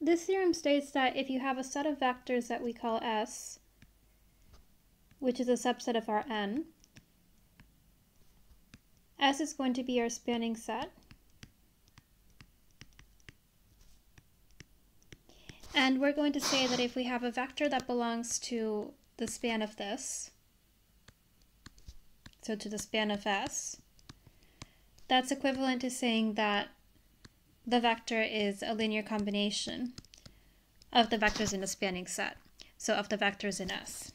This theorem states that if you have a set of vectors that we call S, which is a subset of Rn, S is going to be our spanning set. And we're going to say that if we have a vector that belongs to the span of this, so to the span of S, that's equivalent to saying that the vector is a linear combination of the vectors in the spanning set, so of the vectors in S.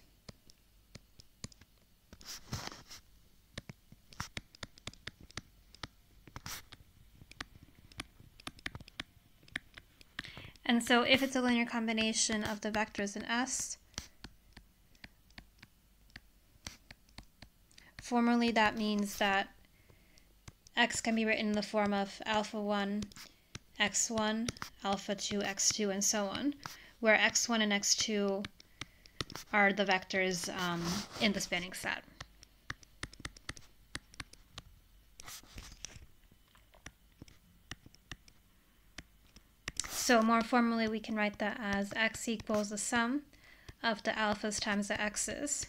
And so if it's a linear combination of the vectors in S, formally that means that X can be written in the form of alpha 1, x1, alpha 2, x2, and so on, where x1 and x2 are the vectors in the spanning set. So more formally, we can write that as x equals the sum of the alphas times the x's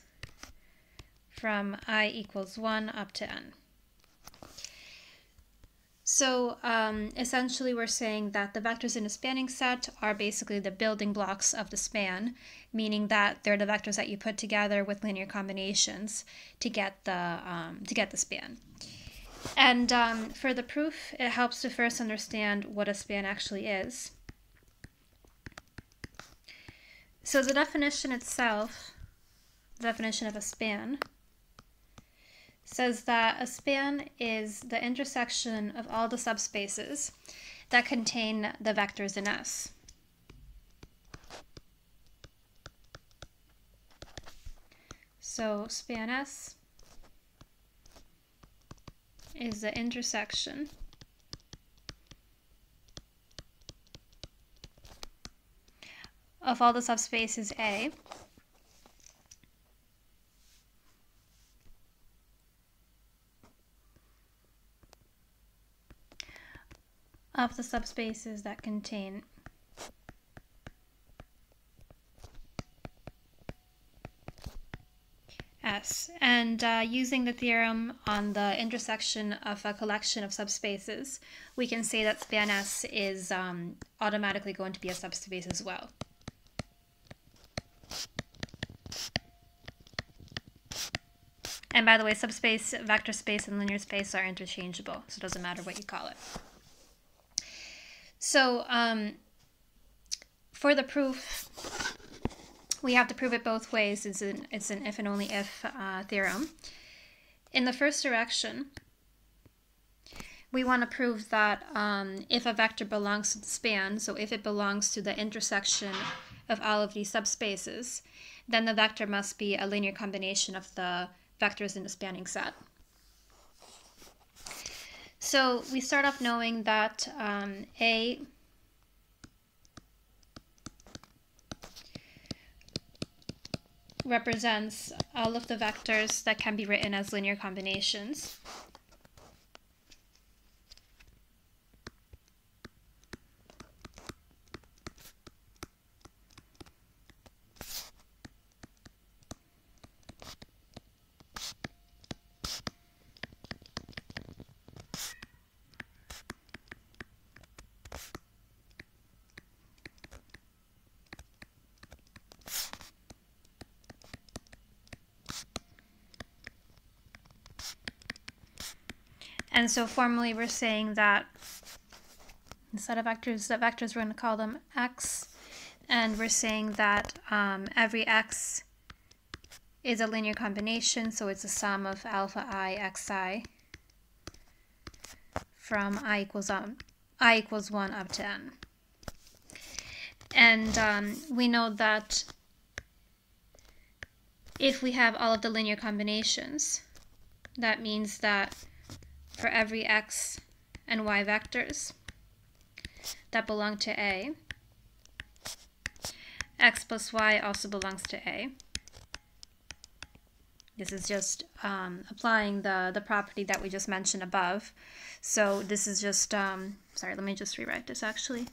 from I equals 1 up to n. So essentially, we're saying that the vectors in a spanning set are basically the building blocks of the span, meaning that they're the vectors that you put together with linear combinations to get the span. And for the proof, it helps to first understand what a span actually is. So the definition itself, the definition of a span, says that a span is the intersection of all the subspaces that contain the vectors in S. So span S is the intersection of all the subspaces A of the subspaces that contain S. And using the theorem on the intersection of a collection of subspaces, we can say that span S is automatically going to be a subspace as well. And by the way, subspace, vector space, and linear space are interchangeable, so it doesn't matter what you call it. So for the proof, we have to prove it both ways. It's an if and only if theorem. In the first direction, we want to prove that if a vector belongs to the span, so if it belongs to the intersection of all of these subspaces, then the vector must be a linear combination of the vectors in the spanning set. So we start off knowing that A represents all of the vectors that can be written as linear combinations. And so formally, we're saying that instead of vectors, the vectors, we're going to call them x. And we're saying that every x is a linear combination, so it's a sum of alpha I, xi from I equals 1 up to n. And we know that if we have all of the linear combinations, that means that for every x and y vectors that belong to A, x plus y also belongs to A. This is just applying the property that we just mentioned above. So this is just, sorry, let me just rewrite this actually.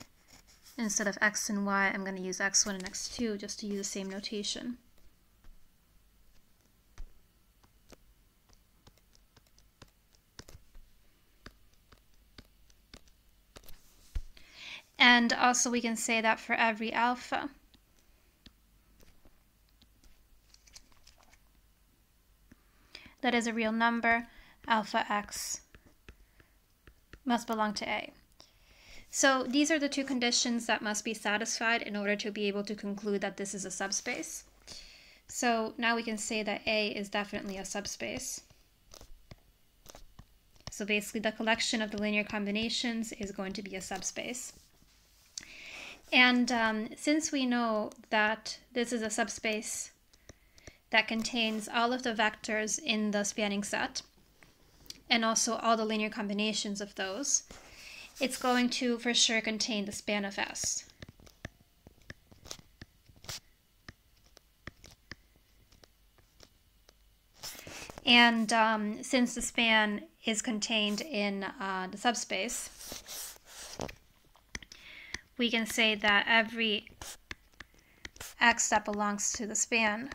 Instead of x and y, I'm going to use x1 and x2 just to use the same notation. And also we can say that for every alpha, that is a real number, alpha x must belong to A. So these are the two conditions that must be satisfied in order to be able to conclude that this is a subspace. So now we can say that A is definitely a subspace. So basically the collection of the linear combinations is going to be a subspace. And since we know that this is a subspace that contains all of the vectors in the spanning set, and also all the linear combinations of those, it's going to for sure contain the span of S. And since the span is contained in the subspace, we can say that every x that belongs to the span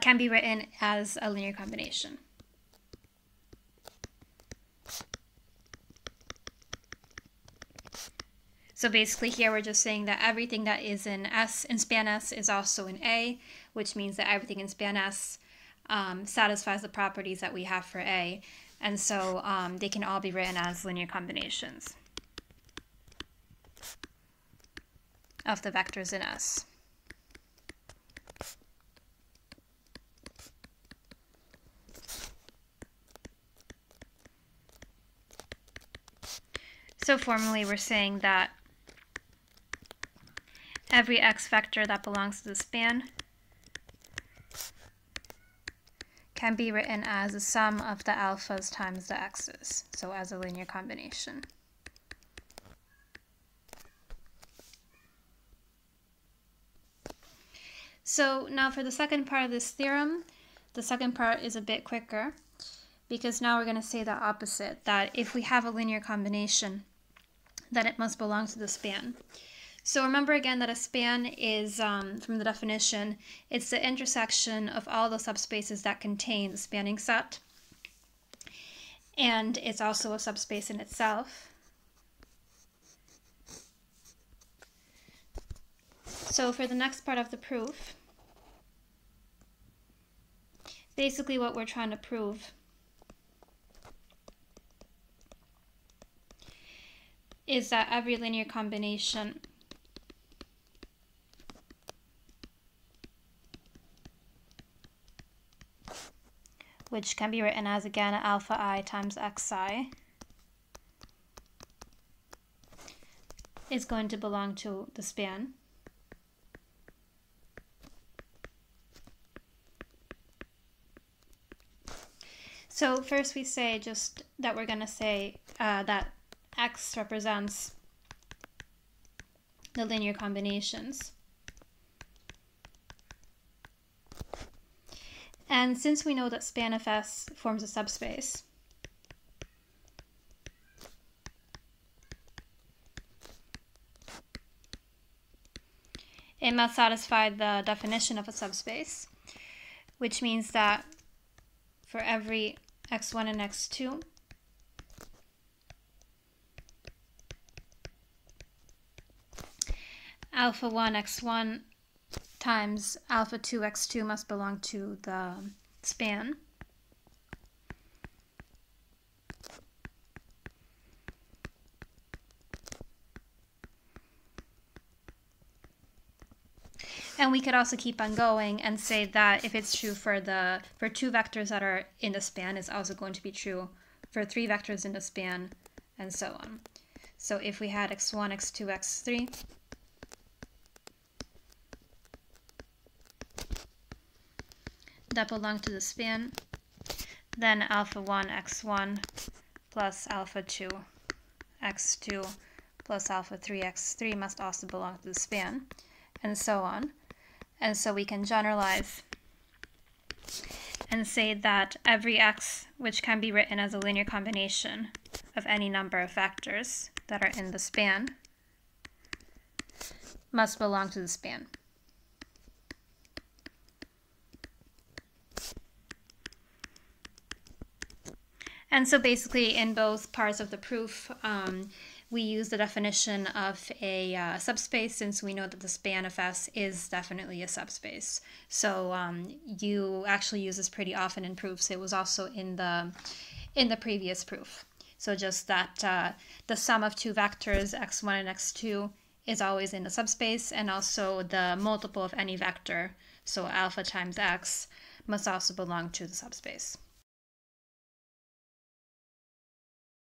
can be written as a linear combination. So basically here we're just saying that everything that is in S, in span S, is also in A, which means that everything in span S satisfies the properties that we have for A, and so they can all be written as linear combinations of the vectors in S. So formally, we're saying that every x vector that belongs to the span can be written as the sum of the alphas times the x's, so as a linear combination. So now for the second part of this theorem, the second part is a bit quicker, because now we're going to say the opposite, that if we have a linear combination, then it must belong to the span. So remember again that a span is, from the definition, it's the intersection of all the subspaces that contain the spanning set. And it's also a subspace in itself. So for the next part of the proof, basically what we're trying to prove is that every linear combination which can be written as, again, alpha I times xi is going to belong to the span. So first we say just that we're going to say that X represents the linear combinations. And since we know that span of S forms a subspace, it must satisfy the definition of a subspace, which means that for every x1 and x2, alpha 1 x1 times alpha 2 x2 must belong to the span. And we could also keep on going and say that if it's true for two vectors that are in the span, it's also going to be true for three vectors in the span, and so on. So if we had x1, x2, x3, that belong to the span, then alpha 1 x1 plus alpha 2 x2 plus alpha 3 x3 must also belong to the span, and so on. And so we can generalize and say that every x, which can be written as a linear combination of any number of vectors that are in the span, must belong to the span. And so basically in both parts of the proof, we use the definition of a subspace, since we know that the span of S is definitely a subspace. So you actually use this pretty often in proofs. It was also in the previous proof. So just that the sum of two vectors, x1 and x2, is always in the subspace, and also the multiple of any vector, so alpha times x, must also belong to the subspace.